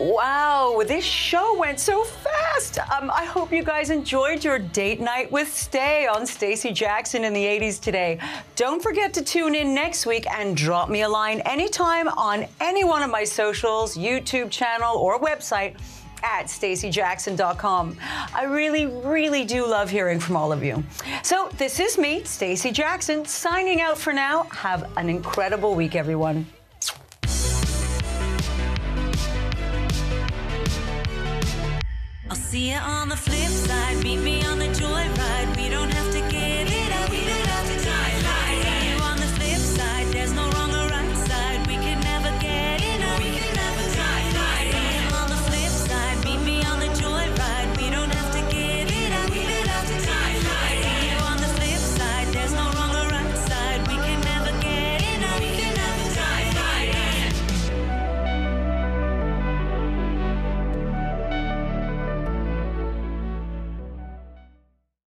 Wow, this show went so fast. I hope you guys enjoyed your date night with Stay on Stacey Jackson in the 80s today. Don't forget to tune in next week and drop me a line anytime on any one of my socials, YouTube channel, or website at staceyjackson.com. I really, really do love hearing from all of you. So this is me, Stacey Jackson, signing out for now. Have an incredible week, everyone. See you on the flip side, meet me on the joyride.